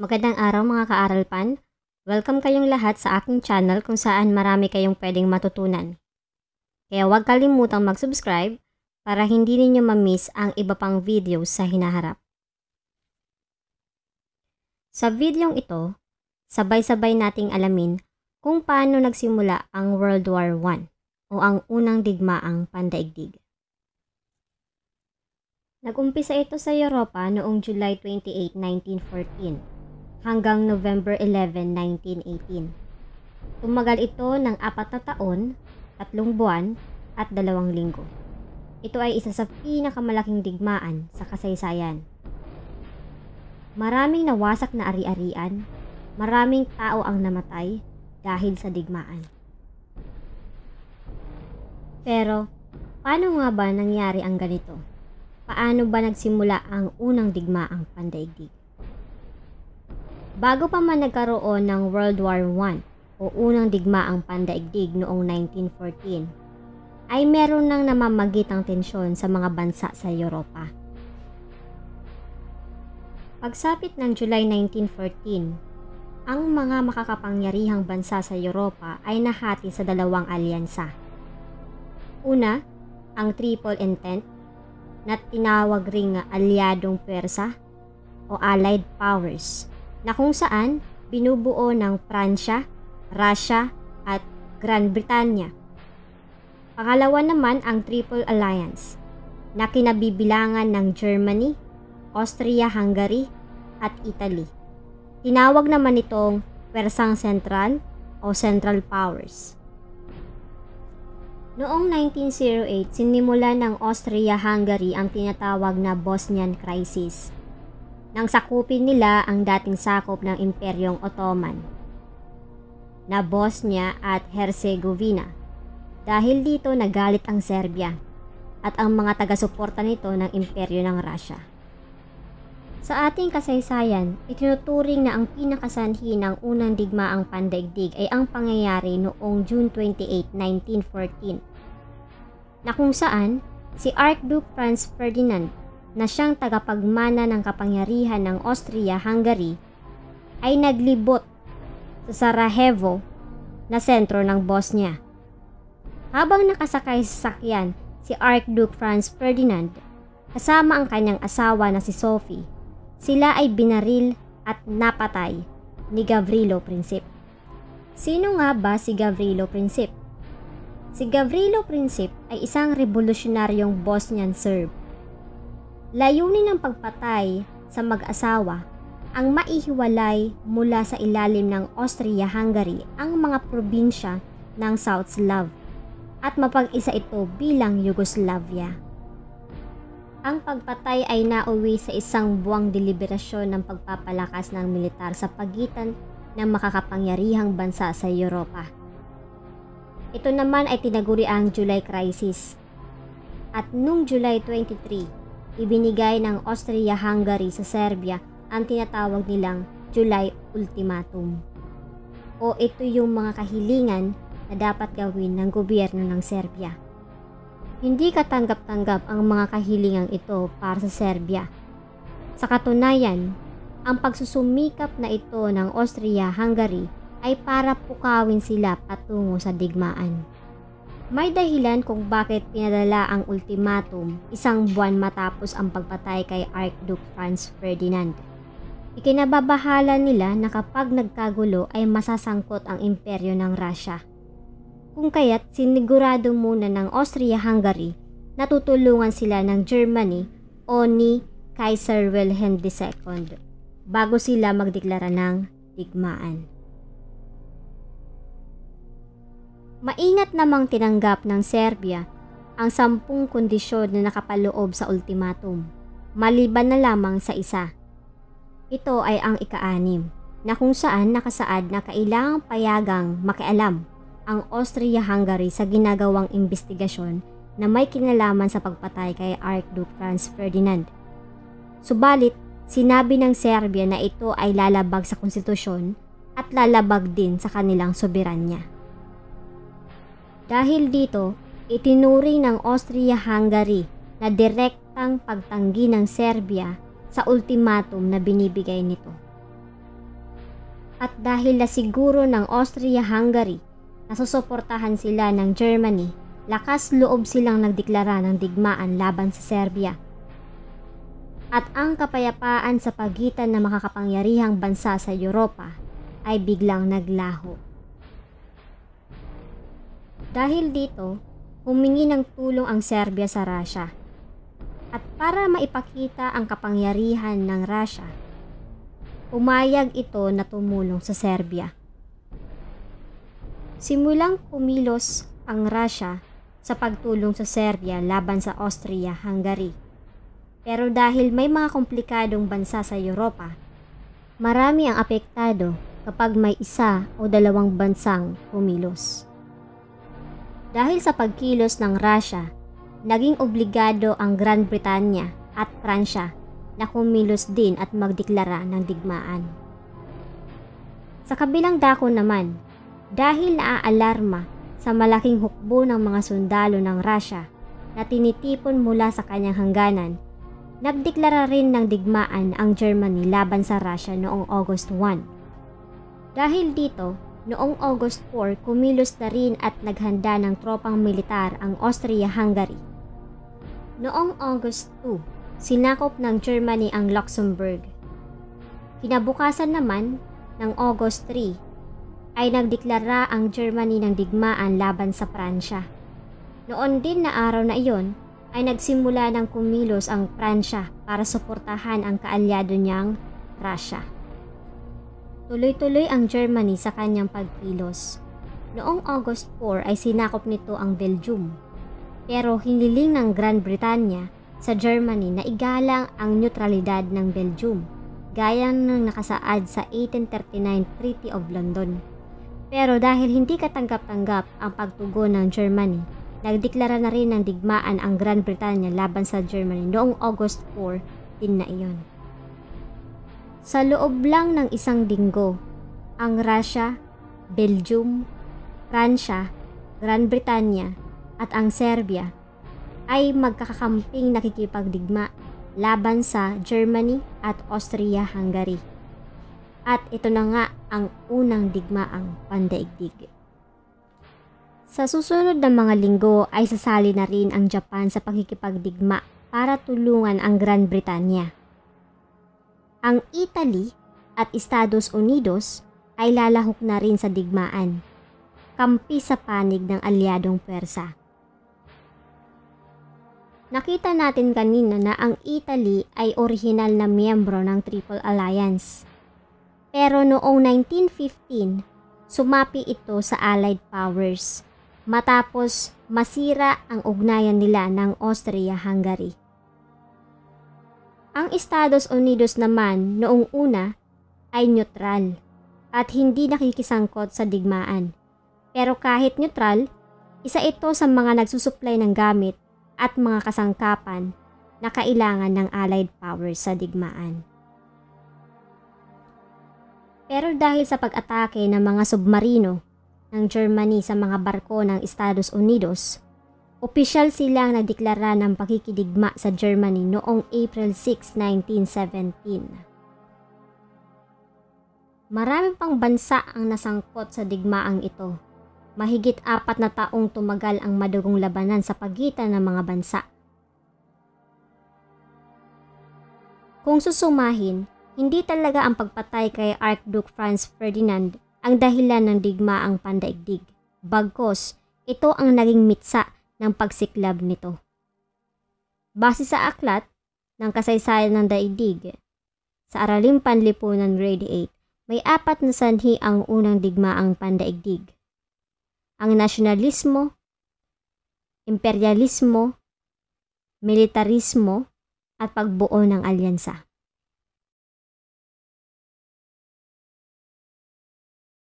Magandang araw mga kaaralpan. Welcome kayong lahat sa aking channel kung saan marami kayong pwedeng matutunan. Kaya huwag kalimutang mag-subscribe para hindi ninyo ma-miss ang iba pang videos sa hinaharap. Sa videong ito, sabay-sabay nating alamin kung paano nagsimula ang World War I o ang unang digmaang pandaigdig. Nagumpisa ito sa Europa noong July 28, 1914. Hanggang November 11, 1918. Tumagal ito ng 4 na taon, 3 buwan at 2 linggo. Ito ay isa sa pinakamalaking digmaan sa kasaysayan. Maraming nawasak na ari-arian, maraming tao ang namatay dahil sa digmaan. Pero, paano nga ba nangyari ang ganito? Paano ba nagsimula ang unang digmaang pandaigdig? Bago pa man nagkaroon ng World War I o unang digmaang pandaigdig noong 1914, ay meron ng namamagitang tensyon sa mga bansa sa Europa. Pagsapit ng July 1914, ang mga makakapangyarihang bansa sa Europa ay nahati sa 2 alyansa. Una, ang Triple Entente na tinawag ring Aliadong Puwersa o Allied Powers, na kung saan binubuo ng Pransya, Russia at Gran Britanya. Pangalawa naman ang Triple Alliance na kinabibilangan ng Germany, Austria-Hungary at Italy. Tinawag naman itong Pwersang Sentral o Central Powers. Noong 1908, sinimula ng Austria-Hungary ang tinatawag na Bosnian Crisis, nang sakupin nila ang dating sakop ng Imperyong Ottoman na Bosnia at Herzegovina. Dahil dito nagalit ang Serbia at ang mga taga-suporta nito ng Imperyo ng Russia. Sa ating kasaysayan, itinuturing na ang pinakasanhi ng unang digmaang pandaigdig ay ang pangyayari noong June 28, 1914, na kung saan si Archduke Franz Ferdinand na siyang tagapagmana ng kapangyarihan ng Austria-Hungary ay naglibot sa Sarajevo na sentro ng Bosnia. Habang nakasakay sa sakyan si Archduke Franz Ferdinand kasama ang kanyang asawa na si Sophie, sila ay binaril at napatay ni Gavrilo Princip. Sino nga ba si Gavrilo Princip? Si Gavrilo Princip ay isang revolusyonaryong Bosnian Serb. Layunin ng pagpatay sa mag-asawa ang maihiwalay mula sa ilalim ng Austria-Hungary ang mga probinsya ng South Slav at mapag-isa ito bilang Yugoslavia. Ang pagpatay ay nauwi sa 1 buwang deliberasyon ng pagpapalakas ng militar sa pagitan ng makakapangyarihang bansa sa Europa. Ito naman ay tinaguri ang July Crisis. At noong July 23, ibinigay ng Austria-Hungary sa Serbia ang tinatawag nilang July Ultimatum. O ito yung mga kahilingan na dapat gawin ng gobyerno ng Serbia. Hindi katanggap-tanggap ang mga kahilingang ito para sa Serbia. Sa katunayan, ang pagsusumikap na ito ng Austria-Hungary ay para pukawin sila patungo sa digmaan. May dahilan kung bakit pinadala ang ultimatum 1 buwan matapos ang pagpatay kay Archduke Franz Ferdinand. Ikinababahala nila na kapag nagkagulo ay masasangkot ang imperyo ng Russia. Kung kaya't sinigurado muna ng Austria-Hungary na tutulungan sila ng Germany o ni Kaiser Wilhelm II bago sila magdeklara ng digmaan. Maingat namang tinanggap ng Serbia ang 10 kondisyon na nakapaloob sa ultimatum, maliban na lamang sa isa. Ito ay ang ika-6 na kung saan nakasaad na kailangang payagang makialam ang Austria-Hungary sa ginagawang investigasyon na may kinalaman sa pagpatay kay Archduke Franz Ferdinand. Subalit, sinabi ng Serbia na ito ay lalabag sa konstitusyon at lalabag din sa kanilang soberanya. Dahil dito, itinuring ng Austria-Hungary na direktang pagtanggi ng Serbia sa ultimatum na binibigay nito. at dahil nasiguro ng Austria-Hungary na susuportahan sila ng Germany, lakas loob silang nagdeklara ng digmaan laban sa Serbia. At ang kapayapaan sa pagitan ng makakapangyarihang bansa sa Europa ay biglang naglaho. Dahil dito, humingi ng tulong ang Serbia sa Russia. At para maipakita ang kapangyarihan ng Russia, umayag ito na tumulong sa Serbia. Simulang kumilos ang Russia sa pagtulong sa Serbia laban sa Austria-Hungary. Pero dahil may mga komplikadong bansa sa Europa, marami ang apektado kapag may isa o dalawang bansang kumilos. Dahil sa pagkilos ng Russia, naging obligado ang Gran Bretanya at Pransya na kumilos din at magdeklara ng digmaan. Sa kabilang dako naman, dahil naaalarma sa malaking hukbo ng mga sundalo ng Russia na tinitipon mula sa kanyang hangganan, nagdeklara rin ng digmaan ang Germany laban sa Russia noong August 1. Dahil dito, noong August 4, kumilos na rin at naghanda ng tropang militar ang Austria-Hungary. Noong August 2, sinakop ng Germany ang Luxembourg. Kinabukasan naman ng August 3, ay nagdeklara ang Germany ng digmaan laban sa Pransya. Noon din na araw na iyon, ay nagsimula ng kumilos ang Pransya para suportahan ang kaalyado niyang Russia. Tuloy-tuloy ang Germany sa kanyang pagkilos. Noong August 4 ay sinakop nito ang Belgium. Pero hiniling ng Gran Bretanya sa Germany na igalang ang neutralidad ng Belgium, gaya ng nakasaad sa 1839 Treaty of London. Pero dahil hindi katanggap-tanggap ang pagtugon ng Germany, nagdeklara na rin ng digmaan ang Gran Bretanya laban sa Germany noong August 4 din na iyon. Sa loob lang ng isang linggo, ang Russia, Belgium, Pransya, Gran Bretanya at ang Serbia ay magkakakamping nakikipagdigma laban sa Germany at Austria-Hungary. At ito na nga ang unang digmaang pandaigdig. Sa susunod na mga linggo ay sasali na rin ang Japan sa pakikipagdigma para tulungan ang Gran Bretanya. Ang Italy at Estados Unidos ay lalahok na rin sa digmaan, kampi sa panig ng alyadong pwersa. Nakita natin kanina na ang Italy ay orihinal na miyembro ng Triple Alliance. Pero noong 1915, sumapi ito sa Allied Powers. Matapos masira ang ugnayan nila ng Austria-Hungary. Ang Estados Unidos naman noong una ay neutral at hindi nakikisangkot sa digmaan. Pero kahit neutral, isa ito sa mga nagsusuplay ng gamit at mga kasangkapan na kailangan ng Allied Powers sa digmaan. Pero dahil sa pag-atake ng mga submarino ng Germany sa mga barko ng Estados Unidos, opisyal silang nagdeklara ng pakikidigma sa Germany noong April 6, 1917. Marami pang bansa ang nasangkot sa digmaang ito. Mahigit 4 na taong tumagal ang madugong labanan sa pagitan ng mga bansa. Kung susumahin, hindi talaga ang pagpatay kay Archduke Franz Ferdinand ang dahilan ng digmaang pandaigdig, bagkus ito ang naging mitsa ng pagsiklab nito. Base sa aklat ng kasaysayan ng daigdig, sa Araling Panlipunan Grade 8, may 4 na sanhi ang unang digmaang pandaigdig: ang nasyonalismo, imperialismo, militarismo, at pagbuo ng alyansa.